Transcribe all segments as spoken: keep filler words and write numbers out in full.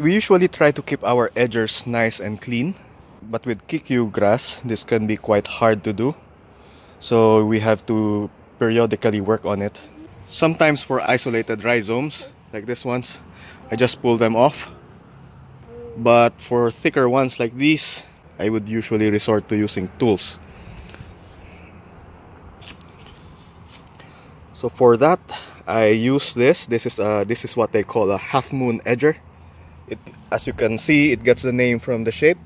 We usually try to keep our edgers nice and clean, but with Kikuyu grass, this can be quite hard to do. So we have to periodically work on it. Sometimes for isolated rhizomes, like this ones, I just pull them off. But for thicker ones like these, I would usually resort to using tools. So for that, I use this. This is uh this is what they call a half-moon edger. It, as you can see, it gets the name from the shape.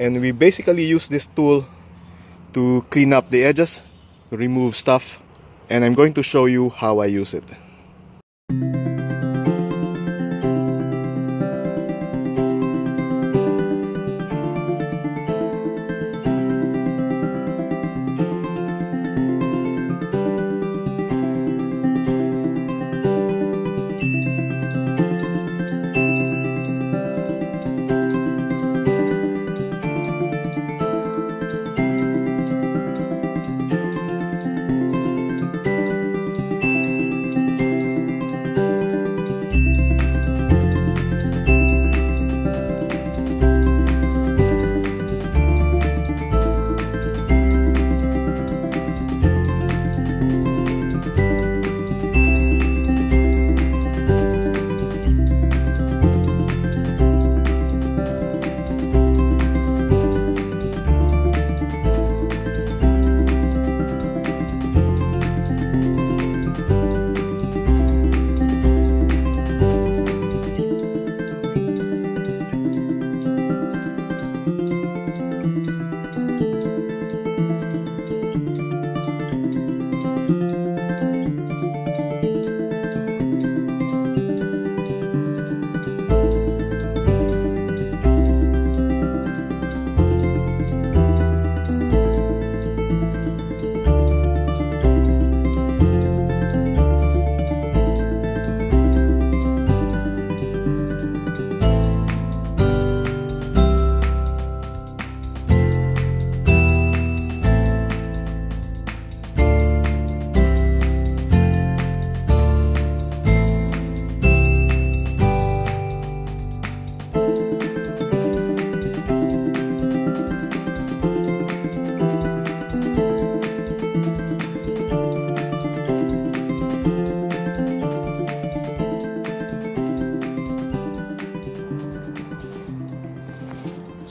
And we basically use this tool to clean up the edges, to remove stuff. And I'm going to show you how I use it.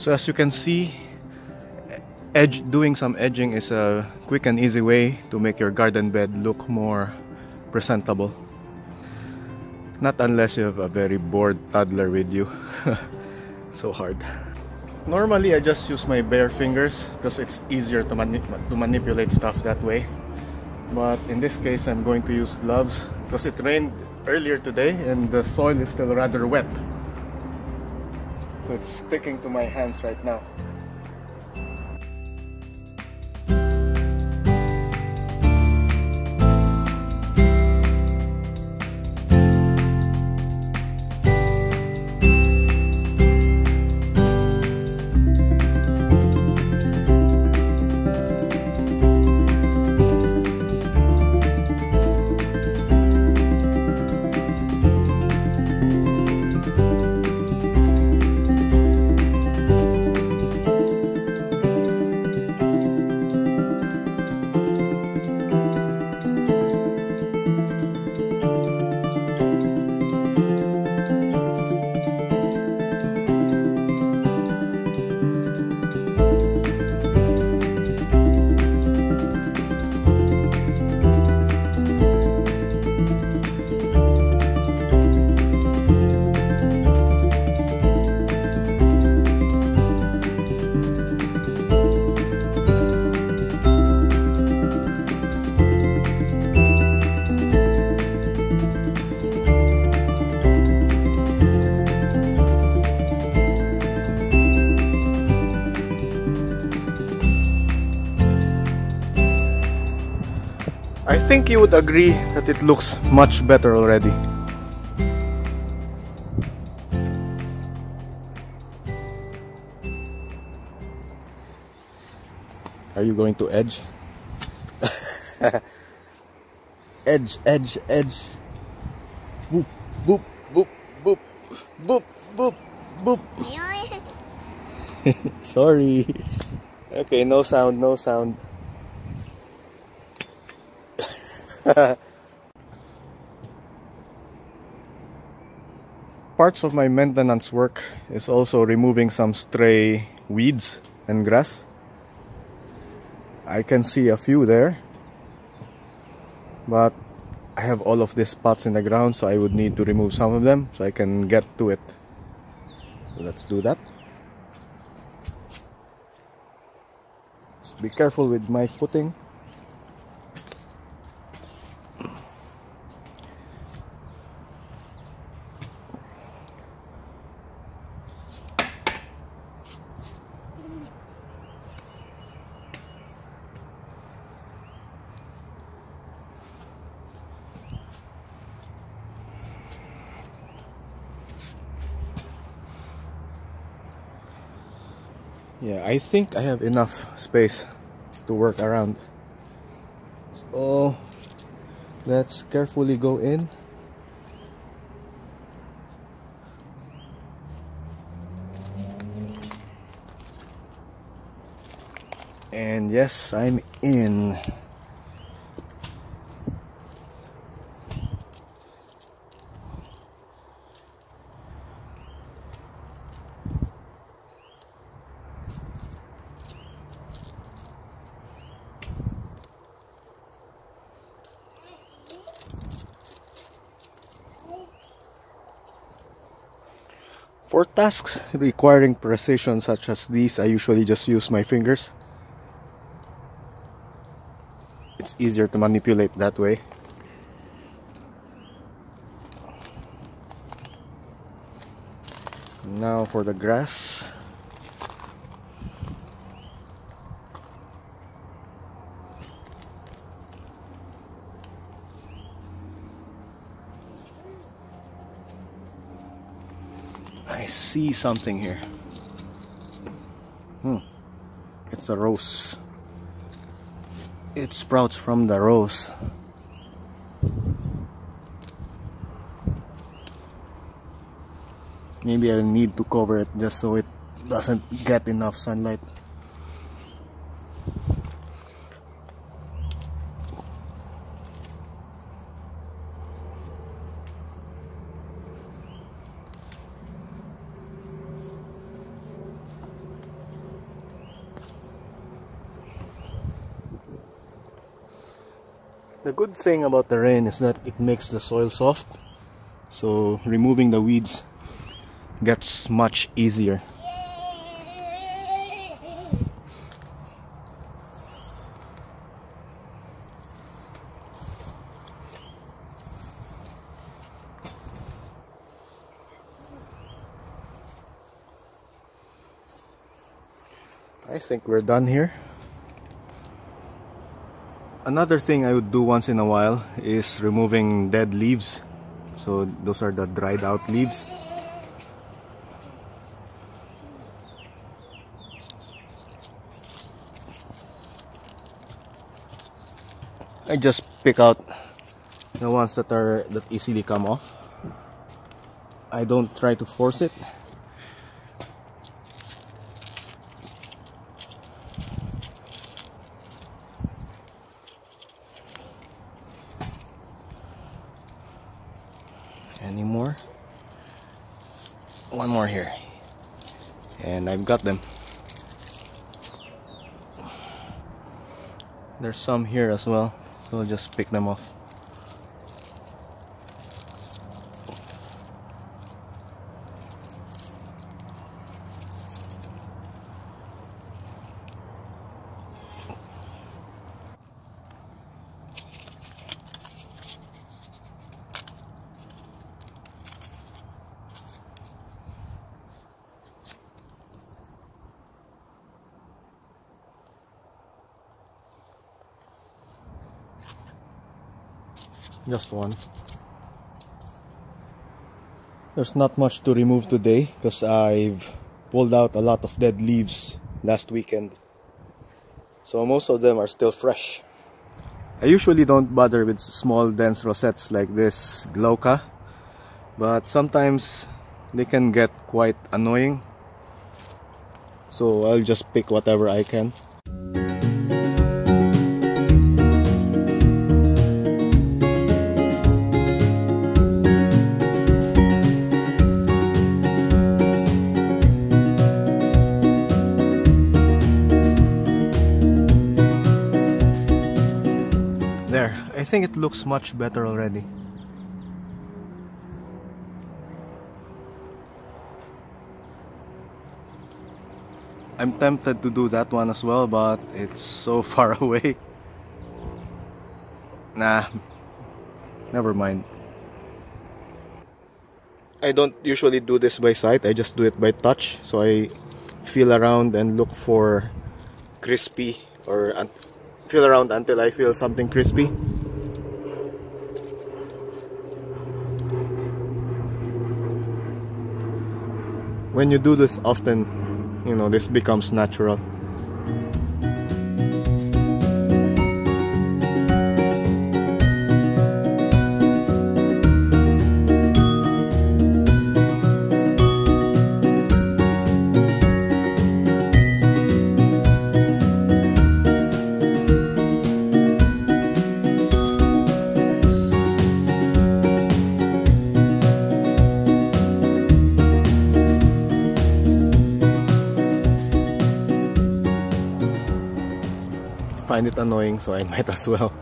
So as you can see, edge, doing some edging is a quick and easy way to make your garden bed look more presentable. Not unless you have a very bored toddler with you. So hard. Normally I just use my bare fingers because it's easier to, mani to manipulate stuff that way. But in this case I'm going to use gloves because it rained earlier today and the soil is still rather wet. So it's sticking to my hands right now. I think you would agree that it looks much better already. Are you going to edge? edge, edge, edge. Boop, boop, boop, boop, boop, boop, boop. Sorry. Okay, no sound, no sound. Parts of my maintenance work is also removing some stray weeds and grass. I can see a few there, but I have all of these spots in the ground, so I would need to remove some of them so I can get to it. Let's do that. Just be careful with my footing. Yeah, I think I have enough space to work around. So let's carefully go in. And yes, I'm in. For tasks requiring precision such as these, I usually just use my fingers. It's easier to manipulate that way. Now for the grass. I see something here. Hmm. It's a rose. It sprouts from the rose. Maybe I need to cover it just so it doesn't get enough sunlight. The good thing about the rain is that it makes the soil soft, so removing the weeds gets much easier. I think we're done here. Another thing I would do once in a while is removing dead leaves. So those are the dried out leaves. I just pick out the ones that are that easily come off. I don't try to force it. Any more? One more here. And I've got them. There's some here as well, so I'll just pick them off. Just one. There's not much to remove today because I've pulled out a lot of dead leaves last weekend, so most of them are still fresh. I usually don't bother with small dense rosettes like this glauca, but sometimes they can get quite annoying, so I'll just pick whatever I can. There, I think it looks much better already. I'm tempted to do that one as well, but it's so far away. Nah, never mind. I don't usually do this by sight, I just do it by touch. So I feel around and look for crispy, or feel around until I feel something crispy. When you do this often, you know, this becomes natural. I find it annoying, so I might as well.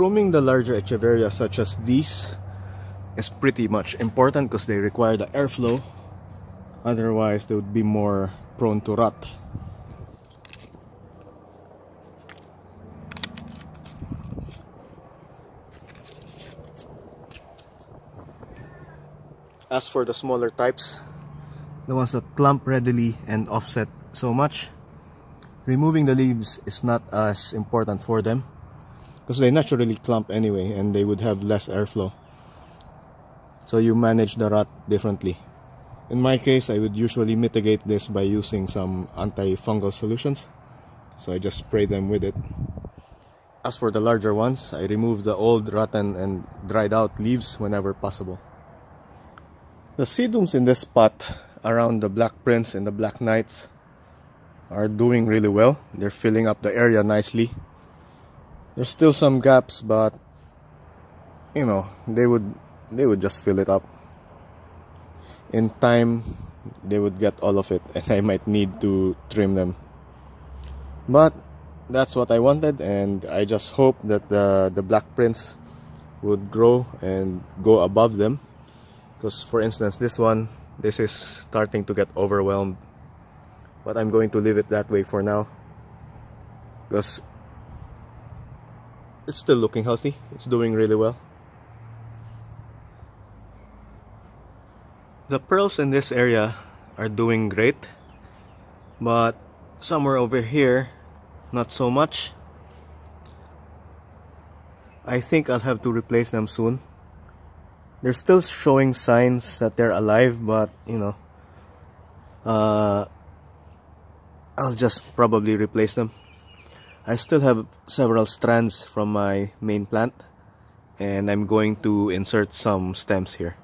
Grooming the larger echeveria such as these is pretty much important because they require the airflow, otherwise they would be more prone to rot. As for the smaller types, the ones that clump readily and offset so much, removing the leaves is not as important for them, because they naturally clump anyway and they would have less airflow. So you manage the rot differently. In my case, I would usually mitigate this by using some antifungal solutions. So I just spray them with it. As for the larger ones, I remove the old rotten and dried out leaves whenever possible. The sedums in this spot around the black prince and the black knights are doing really well. They're filling up the area nicely. There's still some gaps, but you know, they would they would just fill it up. In time, they would get all of it, and I might need to trim them. But that's what I wanted, and I just hope that the, the black prince would grow and go above them. Because for instance, this one, this is starting to get overwhelmed. But I'm going to leave it that way for now, because it's still looking healthy. It's doing really well. The pearls in this area are doing great, but somewhere over here, not so much. I think I'll have to replace them soon. They're still showing signs that they're alive, but you know, uh, I'll just probably replace them. I still have several strands from my main plant, and I'm going to insert some stems here.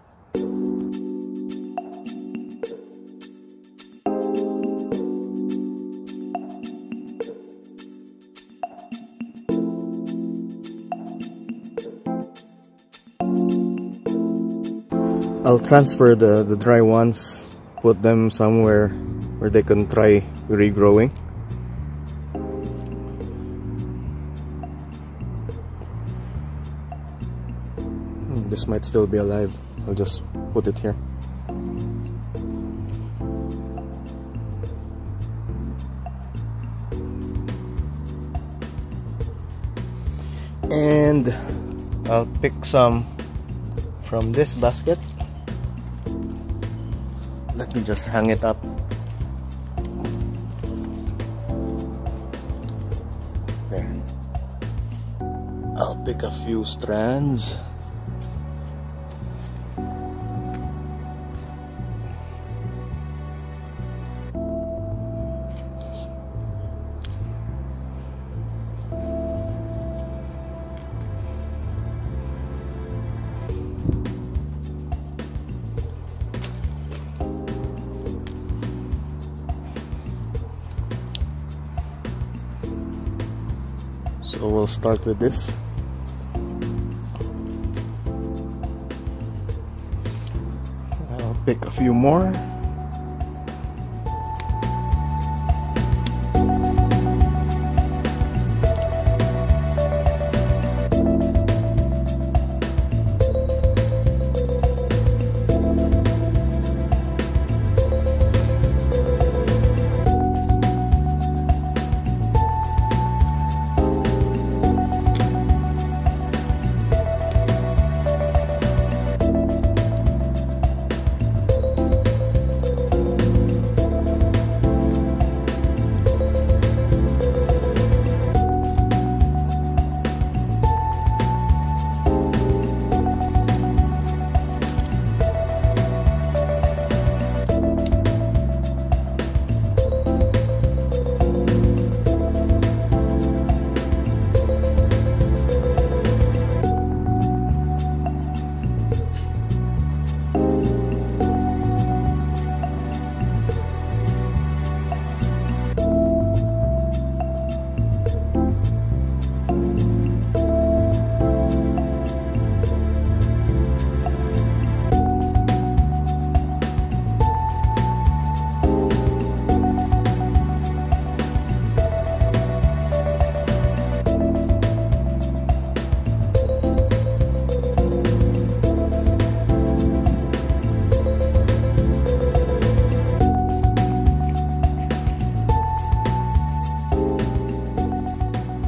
I'll transfer the, the dry ones, put them somewhere where they can try regrowing. This might still be alive. I'll just put it here. and I'll pick some from this basket. Let me just hang it up. There. I'll pick a few strands. So we'll start with this. I'll pick a few more.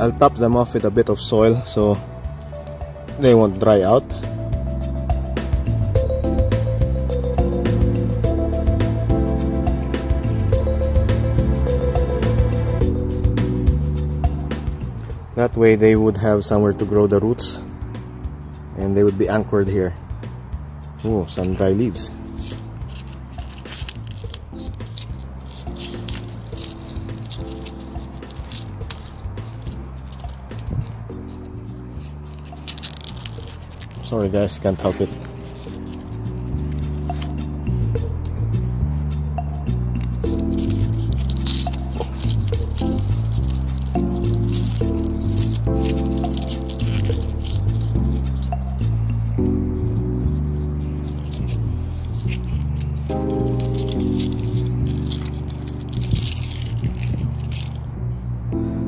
I'll top them off with a bit of soil so they won't dry out. That way they would have somewhere to grow the roots and they would be anchored here. Ooh, some dry leaves. Sorry guys, can't help it.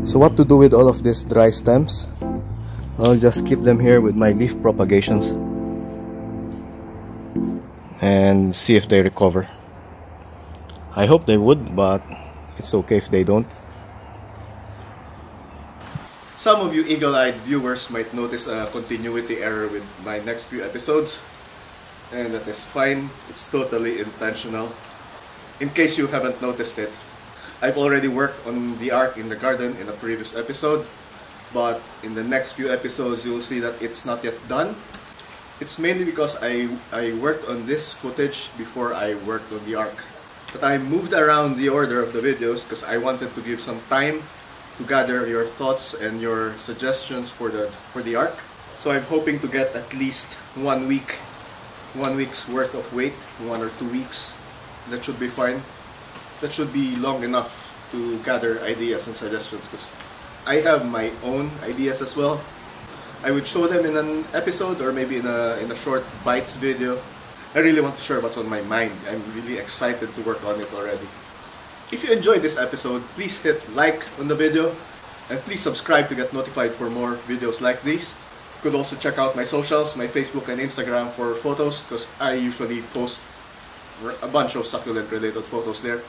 So what to do with all of these dry stems? I'll just keep them here with my leaf propagations and see if they recover. I hope they would, but it's okay if they don't. Some of you eagle-eyed viewers might notice a continuity error with my next few episodes, and that is fine. It's totally intentional. In case you haven't noticed it, I've already worked on the arc in the garden in a previous episode. But in the next few episodes, you'll see that it's not yet done. It's mainly because I, I worked on this footage before I worked on the arc. But I moved around the order of the videos because I wanted to give some time to gather your thoughts and your suggestions for the, for the arc. So I'm hoping to get at least one week, one week's worth of wait, one or two weeks. That should be fine. That should be long enough to gather ideas and suggestions, because I have my own ideas as well. I would show them in an episode or maybe in a, in a short bites video. I really want to share what's on my mind. I'm really excited to work on it already. If you enjoyed this episode, please hit like on the video and please subscribe to get notified for more videos like these. You could also check out my socials, my Facebook and Instagram for photos, because I usually post a bunch of succulent related photos there.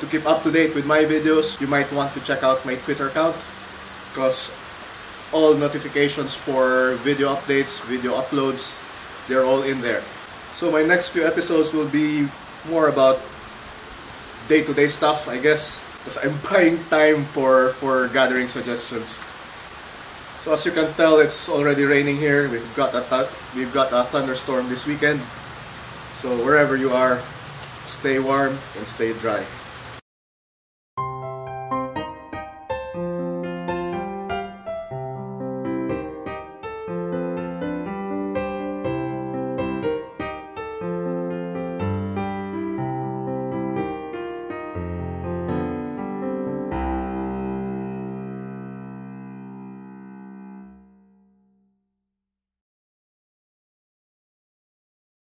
To keep up to date with my videos, you might want to check out my Twitter account, because all notifications for video updates, video uploads, they're all in there. So my next few episodes will be more about day-to-day stuff, I guess, because I'm buying time for, for gathering suggestions. So as you can tell, it's already raining here. We've got a th we've got a thunderstorm this weekend. So wherever you are, stay warm and stay dry.